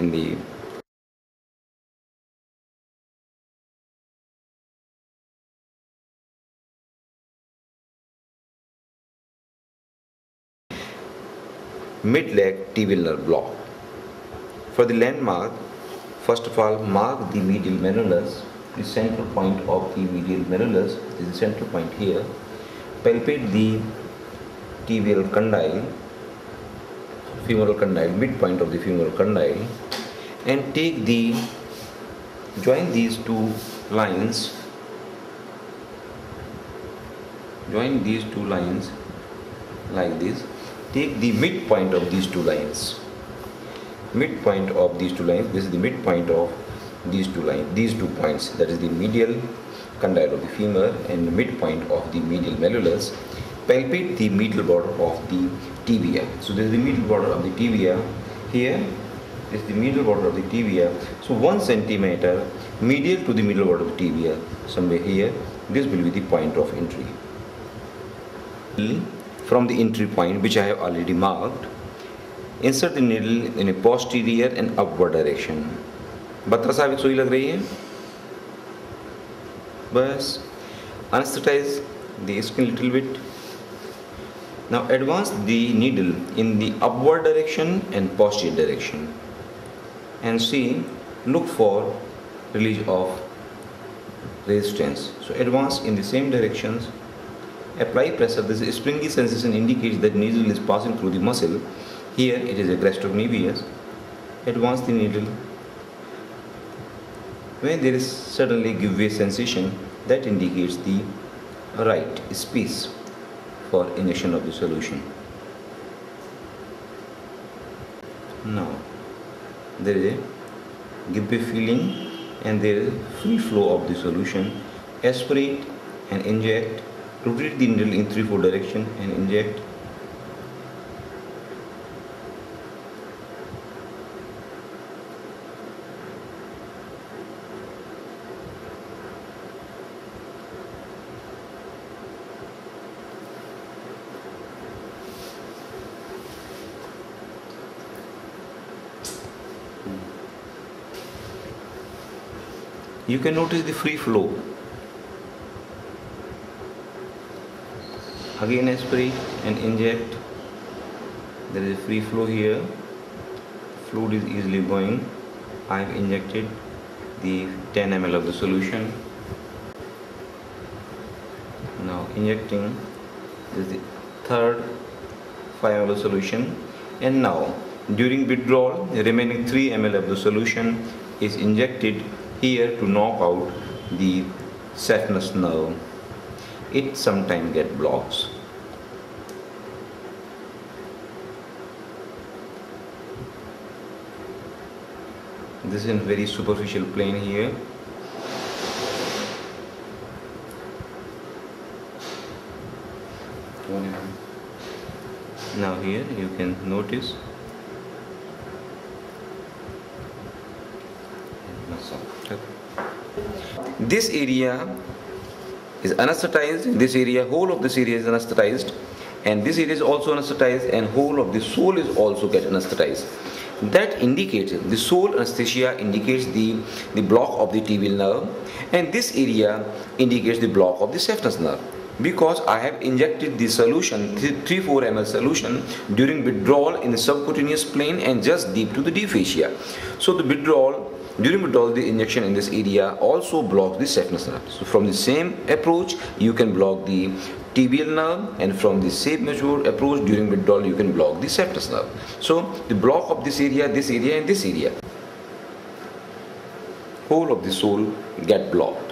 in the mid-leg tibial nerve block. For the landmark, first of all, mark the medial malleolus, the central point of the medial malleolus, this is the central point here. Palpate the tibial condyle, femoral condyle, midpoint of the femoral condyle, and take the, join these two lines, like this. Take the midpoint of these two lines, this is the midpoint of these two lines, these two points, that is the medial condyle of the femur and midpoint of the medial malleolus. Palpate the medial border of the tibia. So this is the medial border of the tibia here. This is the medial border of the tibia. So 1 centimeter medial to the medial border of the tibia, somewhere here. This will be the point of entry. From the entry point, which I have already marked, insert the needle in a posterior and upward direction. Batra साबिक सुई लग रही है, बस. Anesthetize the skin little bit. Now advance the needle in the upward direction and posterior direction, and see, look for release of resistance. So advance in the same directions. Apply pressure. This springy sensation indicates that needle is passing through the muscle. Here it is a gastric nerve. Advance the needle. When there is suddenly give way sensation, that indicates the right space for injection of the solution. Now there is a give way feeling and there is free flow of the solution. Aspirate and inject. Rotate the needle in 3-4 direction and inject. You can notice the free flow. Again aspirate and inject. There is a free flow here. Fluid is easily going. I have injected the 10 ml of the solution. Now injecting, this is the third 5 ml solution. And now during withdrawal, the remaining 3 ml of the solution is injected here to knock out the saphenous nerve. It sometimes get blocks. This is a very superficial plane here. Now here you can notice. This area is anesthetized, this area, whole of this area is anesthetized, and this area is also anesthetized, and whole of the sole is also get anesthetized. That indicates, the sole anesthesia indicates the block of the tibial nerve, and this area indicates the block of the saphenous nerve. Because I have injected the solution, 3-4 ml solution during withdrawal in the subcutaneous plane and just deep to the deep fascia. So the withdrawal, during withdrawal, the injection in this area also blocks the saphenous nerve. So from the same approach, you can block the tibial nerve, and from the same measured approach during withdrawal, you can block the saphenous nerve. So the block of this area, and this area, whole of the sole get blocked.